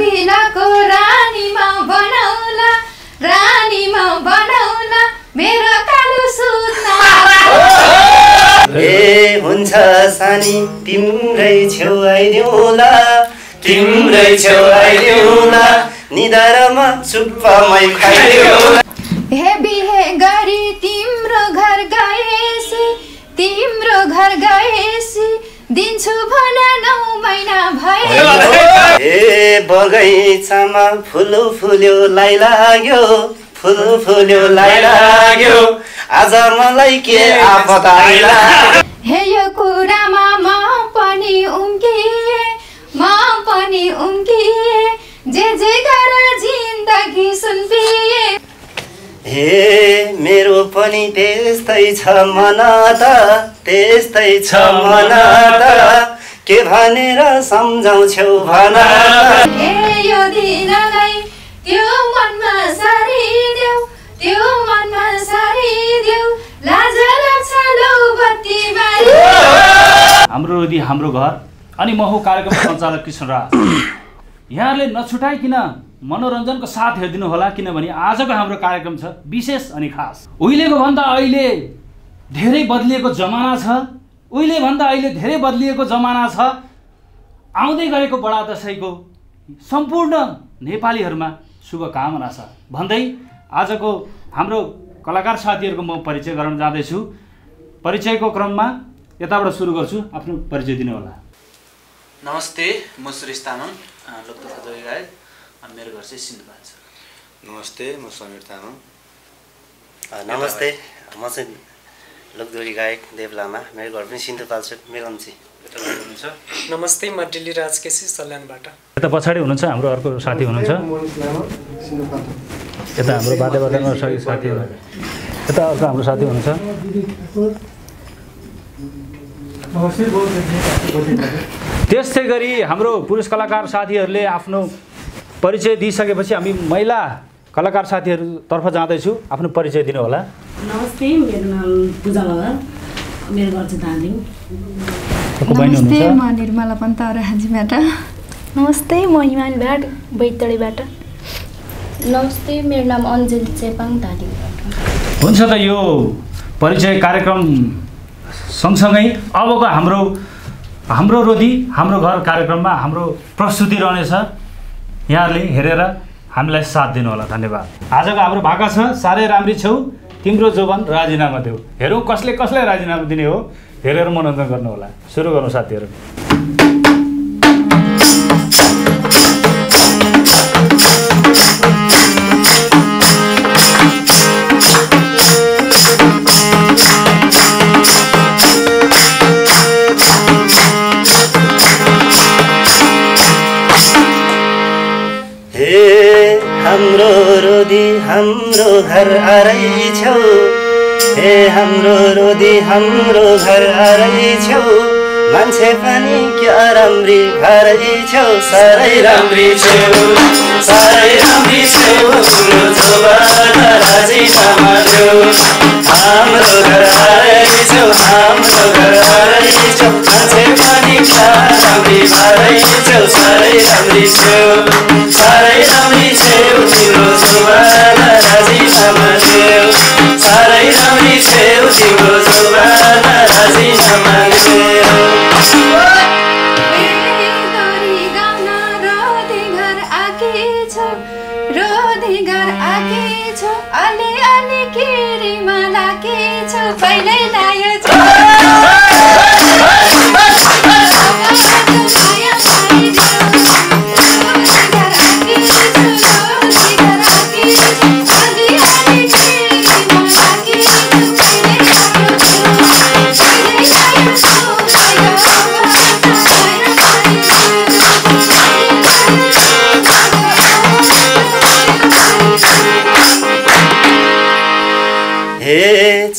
सबिना को रानी माँ बनाऊला मेरो कालो सुत्ना ए हुन्छ सानी तिम्रै छेउ आइदेऊला निधारमा सुप्पा मै खाइदेऊला हे बिहे गरी तिम्रो घर गएसी दिन्छु भन ९ महिना भयो ए बगैँचामा फुल फुल्यो लाई लाग्यो आज मलाई के आफत आइला हे यो कुरामा म पनि उम्किए जे गर जिन्दगी सुनबिए हे मेरो पनि त्यस्तै छ मन त के भनेर सम्झाउँछौ भन ए यो दिनलाई त्यो मनमा सारी देऊ लाज लाग्छ लौ बत्ती बारी हाम्रो रोदी हाम्रो घर अनि म हो कार्यक्रम सञ्चालक कृष्णराज। यहाँले नछुटाइकिन मनोरञ्जनको साथ हेर्दिनु होला किनभने आजको हाम्रो कार्यक्रम छ विशेष अनि खास। उहिलेको भन्दा अहिले धेरै बदलिएको जमाना छ आउँदै गरेको बडा दशैंको सम्पूर्ण नेपालीहरुमा शुभकामना छ भन्दै आजको हाम्रो कलाकार साथीहरुको म परिचय गराउन जाँदै छु। परिचयको क्रममा यताबाट सुरु गर्छु, आफ्नो परिचय दिनु होला। नमस्ते, म सुरेश तामाङ लोकतन्त्र दोहरी गायक, मेरो घर चाहिँ सिन्धुपाल्चोक। नमस्ते, म समीर तामाङ। नमस्ते, म चाहिँ लोकदोरी गायक देव लामा, मेरो घर पनि सिन्धुपाल्चोक मेगम्ची। नमस्ते, म दिल्ली राज केसी सल्यानबाट। यता पछाडी हुनुहुन्छ हाम्रो अर्को साथी हुनुहुन्छ यता हाम्रो वाद्यवादनमा सहयोगी साथी हुनुहुन्छ यता अर्को हाम्रो साथी हुनुहुन्छ। त्यसै गरी हाम्रो पुरुष कलाकार साथीहरूले आफ्नो परिचय दिइसकेपछि हामी महिला कलाकार साथीहरुतर्फ जाँदैछु, आफ्नो परिचय दिनु होला। नमस्ते, मेरो नाम पुजा मागर, मेरो घर चाहिँ दार्जिलिङ। नमस्ते, म निर्मला पन्त राजीबाट। नमस्ते, म हिमानबाट बैतडीबाट। नमस्ते, मेरो नाम अन्जली चेपाङ धादिङबाट। हुन्छ त, यो परिचय कार्यक्रम सँगसँगै अबको हाम्रो हाम्रो रोदी हाम्रो घर कार्यक्रममा हाम्रो प्रस्तुति रहनेछ। यहाँले हेरेर हामीलाई साथ दिनु होला, धन्यवाद। आजको हाम्रो भाका छ सारै राम्री छौ तिम्रो जोवन राजीनामा देऊ। हेरौँ कसले कसलाई राजीनामा दिने हो, हेरेर मनोरञ्जन गर्नु होला। सुरु गरौँ साथीहरु। हाम्रो रोदी हाम्रो घर आरै छौ मान्छे पनि क्या राम्री घरै छौ सारै राम्री छौ सुनो जोबान राजीनामा देऊ। हाम्रो घर आरै छौ मान्छे पनि क्या राम्री घरै छौ सारै राम्री छौ सुनो जोबान राजीनामा देऊ।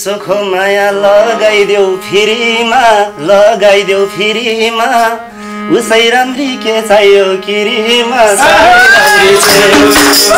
चोखो माया लगाइदेऊ फिरीमा उसै राम्री के चाहियो किरीमा। सारै राम्री छौ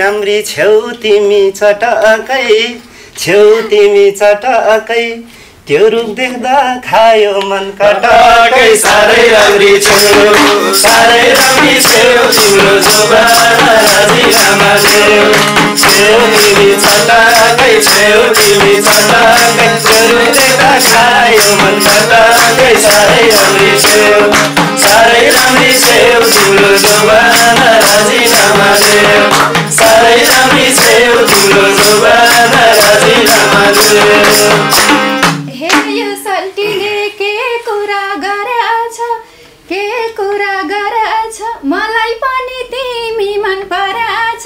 राम्री छेउ तिमी चटकै त्यो रूप देख्दा खायो मन कटकै सारै राम्री छेउ सारै राम्री छेउ तिम्रो जुबान राजीनामा छेउ छेउ तिमी चटकै छेउ तिमी चटकै त्यो रूप देख्दा खायो मन कटकै सारै राम्री छेउ सारै राम्री छेउ तिम्रो जुबान राजीनामा छेउ सारे राम्री छेउ तिम्रो जुबान राजीनामा छेउ। हे यो सल्टीले के कुरा गरेछ मलाई पनि तिमी मन पराछ।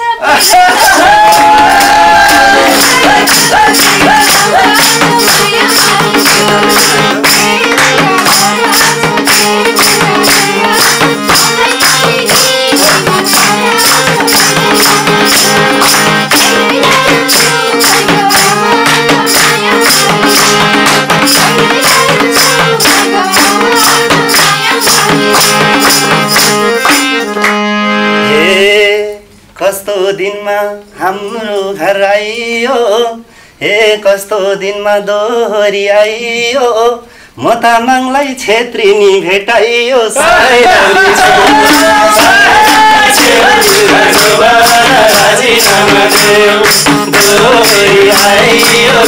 कस्तो दिनमा हाम्रो घर आइयो हे कस्तो दिनमा दोहरी आइयो म तामाङलाई छेत्रीनी भेटाइयो सारै राम्री छेउ तिम्रो जुबान राजीनामा छेउ दोहरी आइयो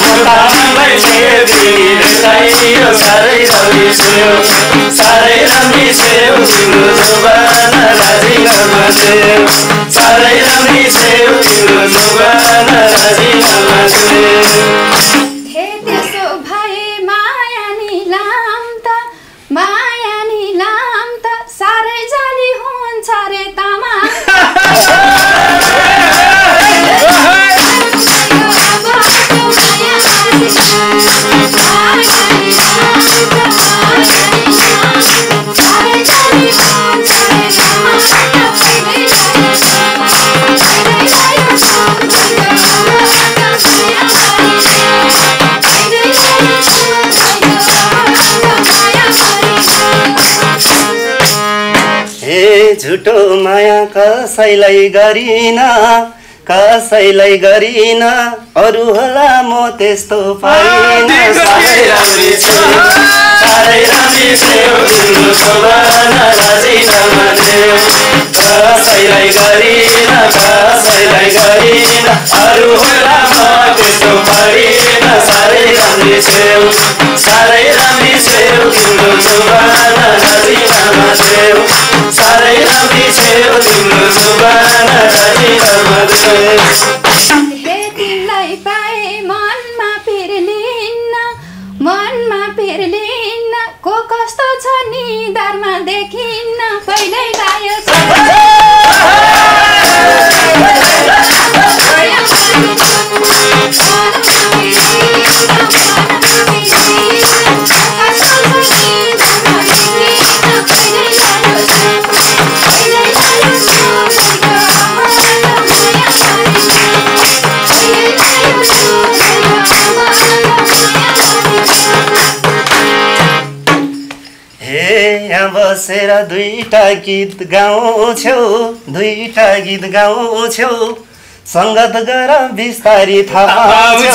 म तामाङलाई छेत्रीनी भेटाइयो सारै राम्री छेउ तिम्रो जुबान राजीनामा छेउ सारै राम्री छेउ तिम्रो जुबान राजीनामा छेउ। झुटो माया कसैलाई गरिन अरू होला म त्यस्तो पाइन सारै राम्री छेउ सारै राम्री छेउ तिम्रो जुबान राजीनामा छेउ कसैलाई गरिन अरू होला म त्यस्तो पाइन सारै राम्री छेउ तिम्रो जुबान राजीनामा छेउ सारै राम्री छेउ तिम्रो जुबान राजीनामा छेउ। हे तिमीलाई पाए मनमा फेरि लिन्न को कस्तो छ नि दरमा देखिन्न पहिल्यै लायो बसेर दुईटा गीत गाउँछौ संगत गर बिस्तारी थाहा पाउँछौ।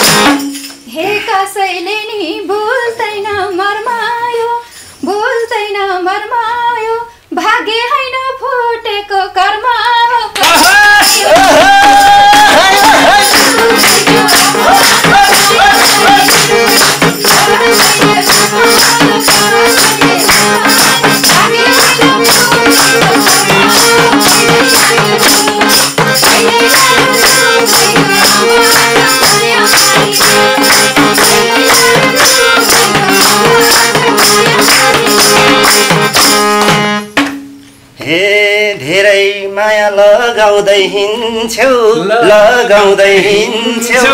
कसैले नि बोल्दैन मर्मायो, बोल्दैन मर्मायो, भाग्य हैन फुटेको कर्म लगाउँदै हिँड्छौ,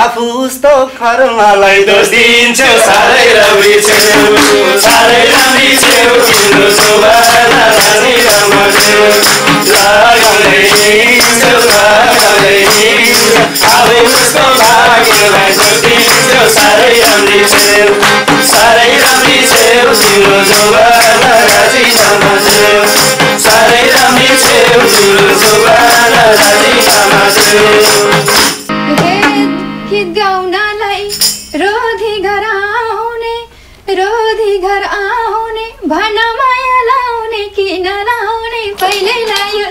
आफूस्तो कर्मलाई दोष दिन्छौ। साह्रै राम्री छेउ साह्रै राम्री छेउ तिम्रो शोभा राजी तामाङको लगाउँदै हिँड्छौ, लगाउँदै हिँड्छौ, आफूस्तो भाग्यलाई दोष दिन्छौ। साह्रै राम्री छेउ तिम्रो शोभा राजी तामाङको साह्रै राम्री छेउ तिम्रो शोभा राजी तामाङको। गीत गाउनलाई रोधी घर आउने भन माया लाउने कि नलाउने पहिले लायो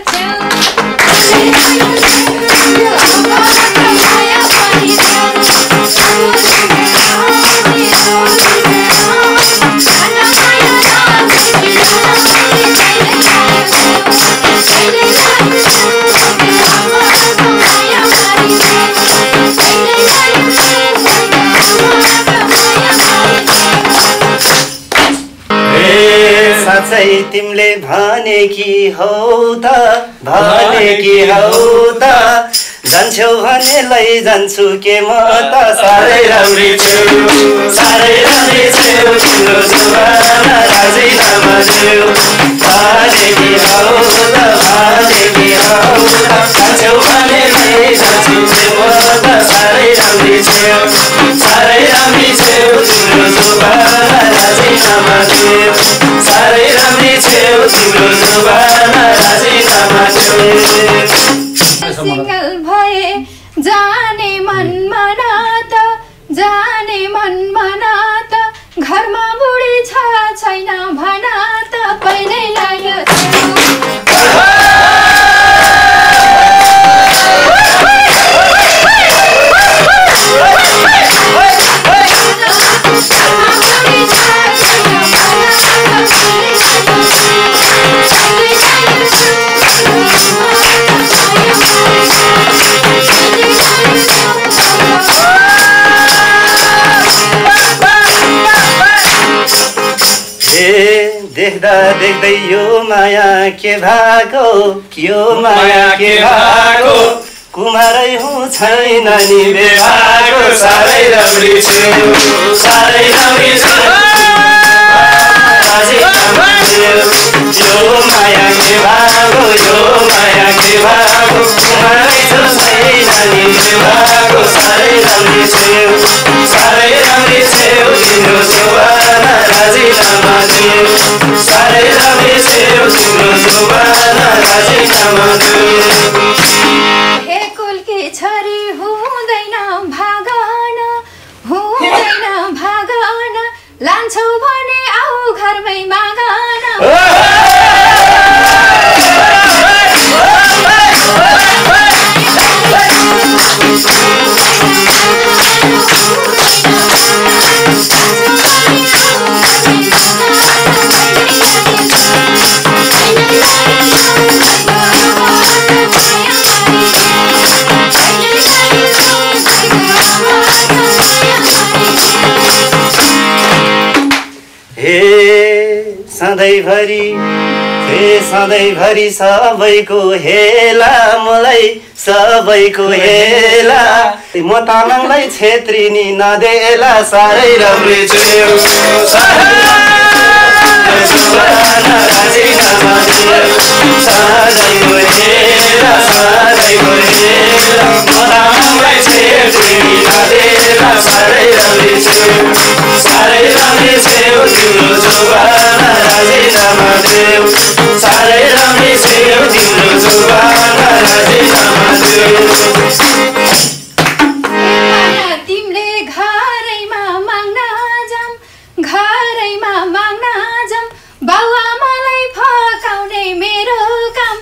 तिमले भने कि हौ त जान्छौ भने लैजान्छु के म त। साह्रै राम्री छेउ तिम्रो शोभा राजी तामाङको भने कि हौ त जान्छौ भने लैजान्छु के म त। साह्रै राम्री छेउ तिम्रो शोभा राजी तामाङको साह्रै राम्री छेउ तिम्रो शोभा राजी तामाङको। सिङ्गल भए जाने मन मना त घरमा बुढी छ छैन भना त पहिले लाग्यो देख्दै यो माया के भएको कुमारै हुँ छैन नि बेभागो। साह्रै राम्री छेउ साह्रै राम्री छेउ राजी तामाङको यो माया के भएको कुमारै हुँ छैन नि बेभागो। साह्रै राम्री छेउ तिम्रो शोभा राजी तामाङको साह्रै राम्री छेउ तिम्रो शोभा राजी तामाङको। सधैँभरि सबैको हेला, मलाई सबैको हेला। म तामाङलाई छेत्रिनी नदेला, सारै राम्री छु तिमले घरैमा माग्न जाम, घरैमा माग्न जाम, बाउआ मलाई फकाउने मेरो काम।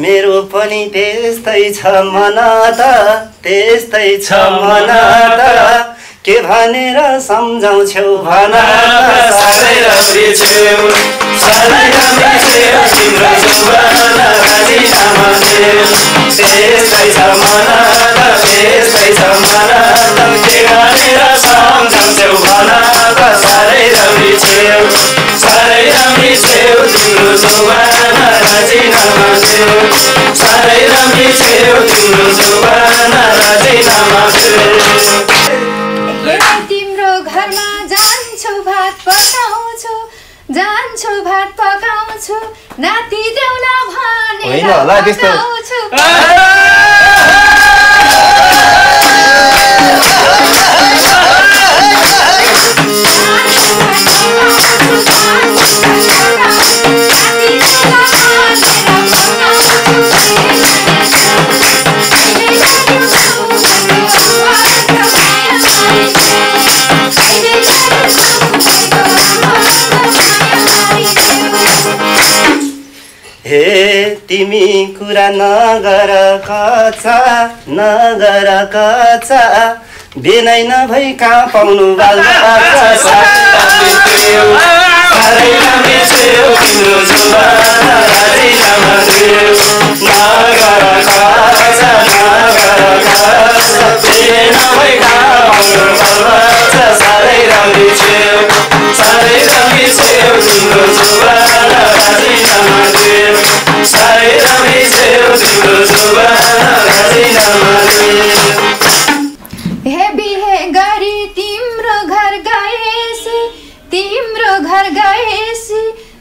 मेरो पनि त्यस्तै छ मन त, त्यस्तै छ मन त, के भनेर सम्झाउँछौ भन। सधैँ राम्री छौ, सधैँ राम्री छौ, तिम्रो जुबान राजीनामा देऊ, त्यस्तै छ मन त, त्यस्तै छ मन त, के भनेर सम्झाउँछौ भन। सधैँ राम्री छौ, सधैँ राम्री छौ, तिम्रो जुबान राजीनामा देऊ, सधैँ राम्री छौ, तिम्रो जुबान राजीनामा देऊ। तिम्रो घरमा जान्छु भात पकाउँछु, जान्छु भात पकाउँछु, नाति देउला भनेर पकाउँछु। तिमी कुरा नगर कच्चा, नगर कच्चा, बिनै नभई कहाँ पाउनु बाल्दा।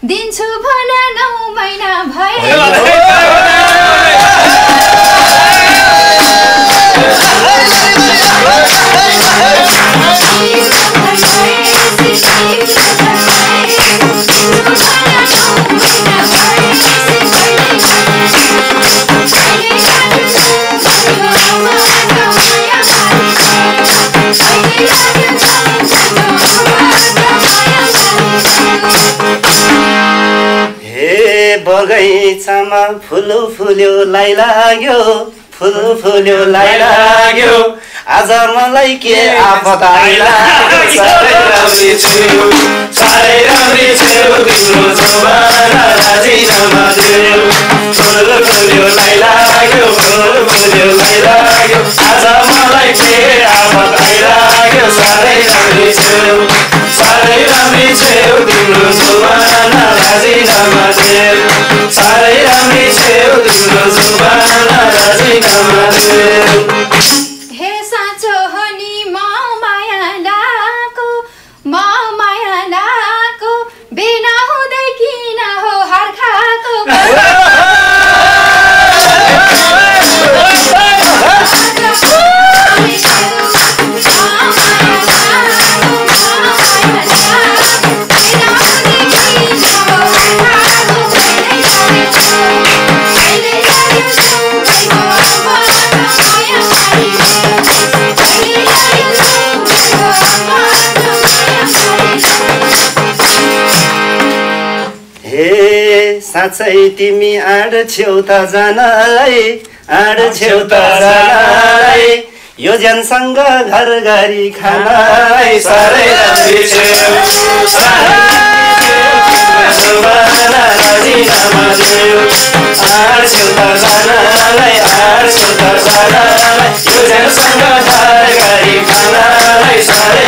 दिन्छु भन 9 महिना भयो। बगैँचामा फुल फुल्यो लाई लाग्यो, फुल फुल्यो लाई लाग्यो, आज मलाई के आफत आइलाग्यो। सधैँ राम्री छौ, सधैँ राम्री छौ, तिम्रो जुबान राजीनामा देऊ, फुल फुल्यो लाई लाग्यो, फुल फुल्यो लाई लाग्यो, आज मलाई के आफत आइलाग्यो। सधैँ राम्री छौ, सधैँ राम्री छौ, तिम्रो जुबान राजीनामा देऊ, सधैँ राम्री छौ, तिम्रो जुबान राजीनामा देऊ। साँचै तिमी आड छेउता जानलाई आड छेउता जानलाई यो जनसँग घर गरी खानालाई सारै राम्री छेउ सारै आड छेउता जानलाई आड छेउता जानलाई यो जनसँग घर गरी खानालाई सारै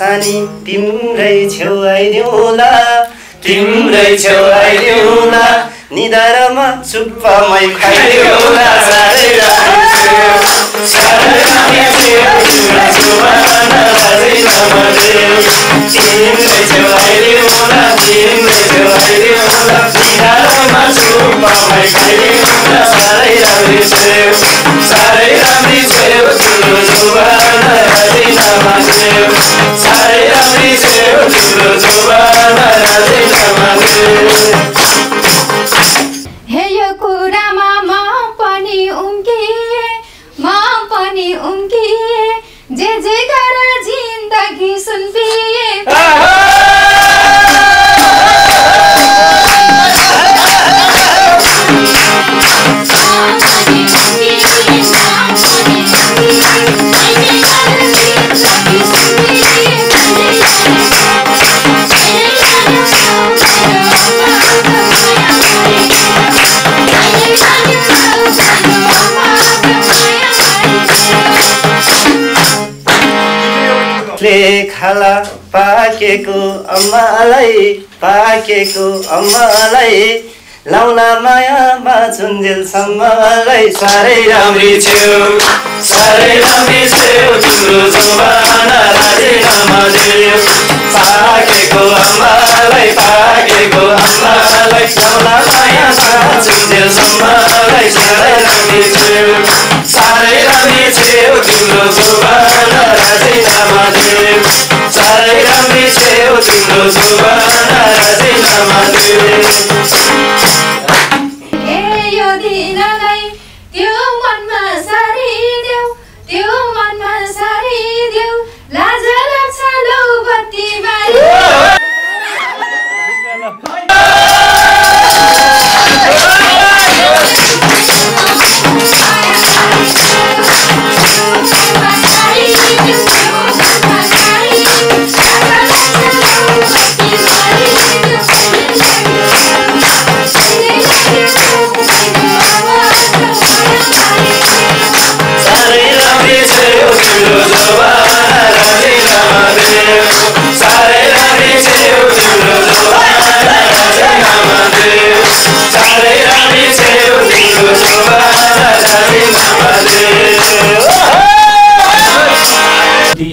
सानी तिम्रै छेउ आइदेऊला तिम्रै छेउ आइदेऊला निधारमा चुप्पा मै खाइदेऊला सारै राम्री सारै राम्री छेउ तिम्रो जुबाना राजीनामा देऊ सारे राम्री छेउ तिम्रो जुबाना राजीनामा देऊ हे यो कुरामा म पनि उम्किए जे जे गर जिन्दगी सुनबिए खाला पाकेको अम्मालाई लाउला माया बाँचुन्जेलसम्मलाई सारै राम्री छेउ सारै राम्री छेउ तिम्रो जुबाना राजीनामा देऊ पाकेको अम्मालाई लाउला माया बाँचुन्जेलसम्मलाई सारै राम्री छेउ तिम्रो जुबाना राजीनामा देऊ सारै राम्री छेउ तिम्रो जुबाना राजीनामा देऊ ए यो दिनलाई त्यो मनमा सारी देऊ लाज लाग्छ लौ बत्ती बारी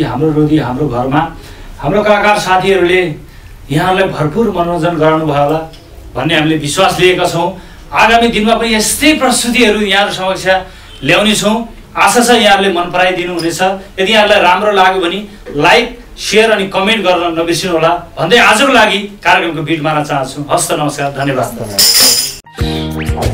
हाम्रो रोगी हाम्रो घरमा हाम्रो कलाकार साथीहरूले यहाँहरूलाई भरपूर मनोरञ्जन गराउनुभयो होला भन्ने हामीले विश्वास लिएका छौं। आगामी दिनमा पनि यस्तै प्रस्तुतिहरू यहाँहरु समक्ष ल्याउने छौं। आशा छ यहाँहरूले मन पराइदिनु हुनेछ। यदि यहाँहरूलाई राम्रो लाग्यो भने लाइक शेयर अनि कमेन्ट गर्न नबिर्सनु होला भन्दै आजको लागि कार्यक्रमको बिट मार्न चाहन्छु। हस्त नमस्कार धन्यवाद।